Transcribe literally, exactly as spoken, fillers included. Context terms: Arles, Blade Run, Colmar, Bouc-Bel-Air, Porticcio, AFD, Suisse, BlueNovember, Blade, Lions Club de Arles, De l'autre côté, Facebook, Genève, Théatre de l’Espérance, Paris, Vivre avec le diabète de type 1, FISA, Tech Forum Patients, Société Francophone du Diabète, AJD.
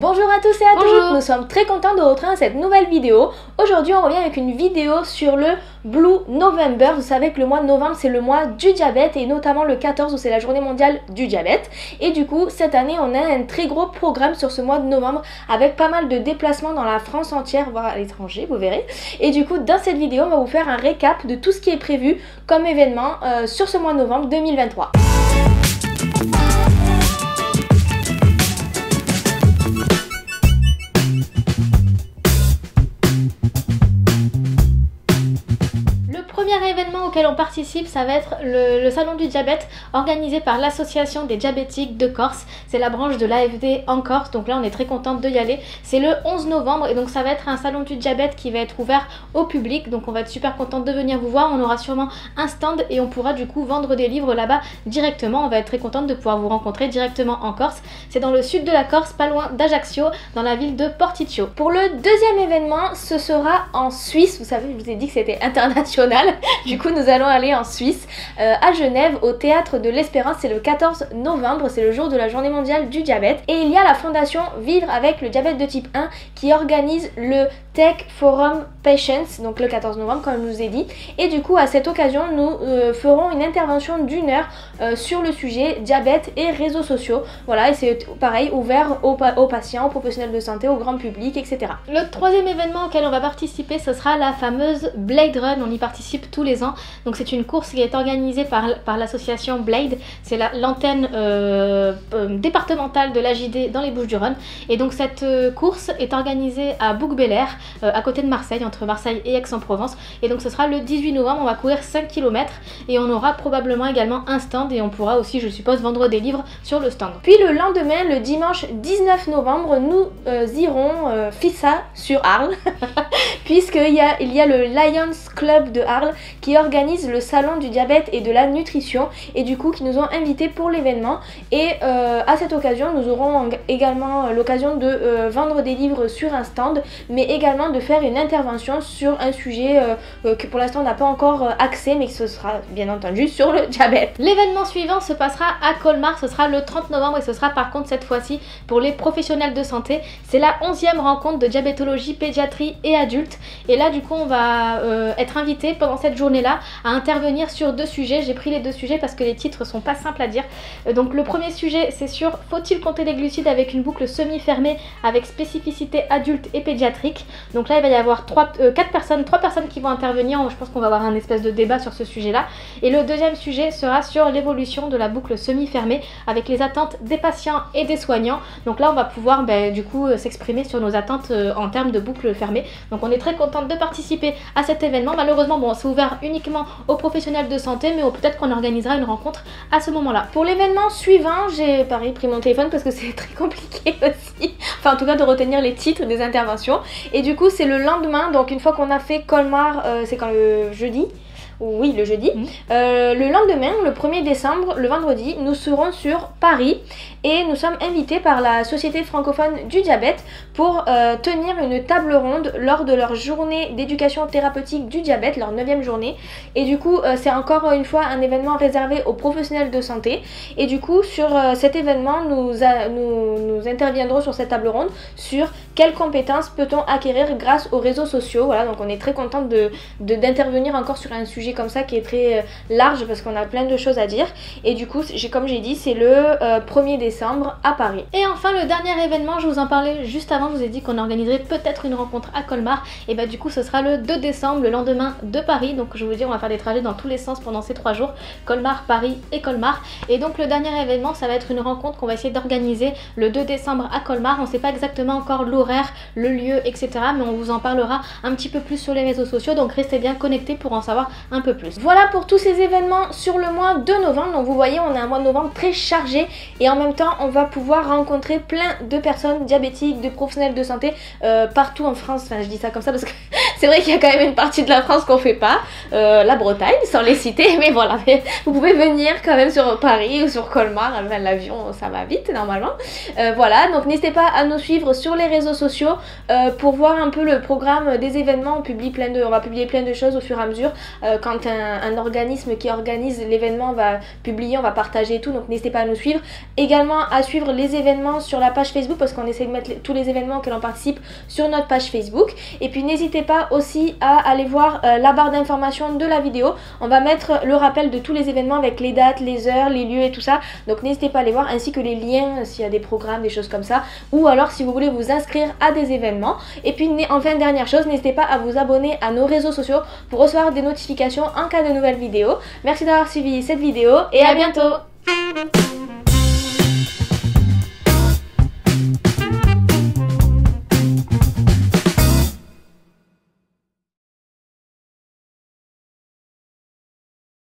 Bonjour à tous et à Bonjour. toutes, nous sommes très contents de retrouver cette nouvelle vidéo. Aujourd'hui on revient avec une vidéo sur le Blue November. Vous savez que le mois de novembre c'est le mois du diabète et notamment le quatorze où c'est la journée mondiale du diabète. Et du coup cette année on a un très gros programme sur ce mois de novembre avec pas mal de déplacements dans la France entière, voire à l'étranger, vous verrez. Et du coup dans cette vidéo on va vous faire un récap de tout ce qui est prévu comme événement euh, sur ce mois de novembre deux mille vingt-trois. Événement auquel on participe, ça va être le, le salon du diabète organisé par l'association des diabétiques de Corse. C'est la branche de l'A F D en Corse, donc là on est très contente d'y aller. C'est le onze novembre et donc ça va être un salon du diabète qui va être ouvert au public, donc on va être super contente de venir vous voir. On aura sûrement un stand et on pourra du coup vendre des livres là-bas directement. On va être très contente de pouvoir vous rencontrer directement en Corse. C'est dans le sud de la Corse, pas loin d'Ajaccio, dans la ville de Porticcio. Pour le deuxième événement, ce sera en Suisse. Vous savez, je vous ai dit que c'était international. Du coup nous allons aller en Suisse, euh, à Genève, au théâtre de l'Espérance. C'est le quatorze novembre, c'est le jour de la journée mondiale du diabète. Et il y a la fondation Vivre avec le diabète de type un qui organise le Tech Forum Patients, donc le quatorze novembre comme je vous ai dit. Et du coup à cette occasion nous euh, ferons une intervention d'une heure euh, sur le sujet diabète et réseaux sociaux. Voilà, et c'est pareil, ouvert aux, pa aux patients, aux professionnels de santé, au grand public, et cetera. Le troisième événement auquel on va participer, ce sera la fameuse Blade Run. On y participe tous les ans, donc c'est une course qui est organisée par, par l'association Blade, c'est l'antenne euh, euh, départementale de l'A J D dans les Bouches-du-Rhône. Et donc cette euh, course est organisée à Bouc-Bel-Air, euh, à côté de Marseille, entre Marseille et Aix-en-Provence. Et donc ce sera le dix-huit novembre, on va courir cinq kilomètres et on aura probablement également un stand et on pourra aussi, je suppose, vendre des livres sur le stand. Puis le lendemain, le dimanche dix-neuf novembre, nous euh, irons euh, FISA sur Arles puisqu'il y a, il y a le Lions Club de Arles qui organise le salon du diabète et de la nutrition et du coup qui nous ont invités pour l'événement. Et euh, à cette occasion nous aurons également l'occasion de euh, vendre des livres sur un stand, mais également de faire une intervention sur un sujet euh, que pour l'instant on n'a pas encore accès, mais que ce sera bien entendu sur le diabète. L'événement suivant se passera à Colmar, ce sera le trente novembre et ce sera par contre cette fois-ci pour les professionnels de santé. C'est la onzième rencontre de diabétologie, pédiatrie et adulte, et là du coup on va euh, être invité pendant cette journée là à intervenir sur deux sujets. J'ai pris les deux sujets parce que les titres sont pas simples à dire. Donc le premier sujet c'est sur faut-il compter les glucides avec une boucle semi-fermée avec spécificité adulte et pédiatrique. Donc là il va y avoir trois, euh, quatre personnes, trois personnes qui vont intervenir. Je pense qu'on va avoir un espèce de débat sur ce sujet là. Et le deuxième sujet sera sur l'évolution de la boucle semi-fermée avec les attentes des patients et des soignants. Donc là on va pouvoir ben, du coup s'exprimer sur nos attentes euh, en termes de boucle fermée. Donc on est très contente de participer à cet événement. Malheureusement bon, c'est ouvert uniquement aux professionnels de santé, mais peut-être qu'on organisera une rencontre à ce moment là. Pour l'événement suivant, j'ai pareil pris mon téléphone parce que c'est très compliqué aussi, enfin en tout cas de retenir les titres des interventions. Et du coup c'est le lendemain, donc une fois qu'on a fait Colmar, euh, c'est quand, le jeudi? Oui, le jeudi. Mmh. Euh, le lendemain, le premier décembre, le vendredi, nous serons sur Paris et nous sommes invités par la Société Francophone du Diabète pour euh, tenir une table ronde lors de leur journée d'éducation thérapeutique du diabète, leur neuvième journée. Et du coup, euh, c'est encore une fois un événement réservé aux professionnels de santé. Et du coup, sur euh, cet événement, nous, a, nous, nous interviendrons sur cette table ronde sur quelles compétences peut-on acquérir grâce aux réseaux sociaux. Voilà, donc on est très contente de, de, d'intervenir encore sur un sujet comme ça qui est très large parce qu'on a plein de choses à dire. Et du coup comme j'ai dit c'est le euh, premier décembre à Paris. Et enfin le dernier événement, je vous en parlais juste avant, je vous ai dit qu'on organiserait peut-être une rencontre à Colmar, et bah du coup ce sera le deux décembre, le lendemain de Paris. Donc je vous dis on va faire des trajets dans tous les sens pendant ces trois jours, Colmar, Paris et Colmar. Et donc le dernier événement ça va être une rencontre qu'on va essayer d'organiser le deux décembre à Colmar. On sait pas exactement encore l'horaire, le lieu, etc., mais on vous en parlera un petit peu plus sur les réseaux sociaux, donc restez bien connectés pour en savoir un un peu plus. Voilà pour tous ces événements sur le mois de novembre. Donc vous voyez on a un mois de novembre très chargé et en même temps on va pouvoir rencontrer plein de personnes diabétiques, de professionnels de santé euh, partout en France. Enfin je dis ça comme ça parce que c'est vrai qu'il y a quand même une partie de la France qu'on fait pas, euh, la Bretagne, sans les citer, mais voilà, mais vous pouvez venir quand même sur Paris ou sur Colmar, enfin, l'avion ça va vite normalement, euh, voilà, donc n'hésitez pas à nous suivre sur les réseaux sociaux euh, pour voir un peu le programme des événements. On publie plein de, on va publier plein de choses au fur et à mesure, euh, quand un, un organisme qui organise l'événement va publier, on va partager et tout, donc n'hésitez pas à nous suivre, également à suivre les événements sur la page Facebook, parce qu'on essaie de mettre les, tous les événements auxquels on participe sur notre page Facebook, et puis n'hésitez pas aussi à aller voir euh, la barre d'information de la vidéo, on va mettre le rappel de tous les événements avec les dates, les heures, les lieux et tout ça, donc n'hésitez pas à aller voir, ainsi que les liens s'il y a des programmes, des choses comme ça, ou alors si vous voulez vous inscrire à des événements. Et puis enfin, dernière chose, n'hésitez pas à vous abonner à nos réseaux sociaux pour recevoir des notifications en cas de nouvelles vidéos. Merci d'avoir suivi cette vidéo et à bientôt.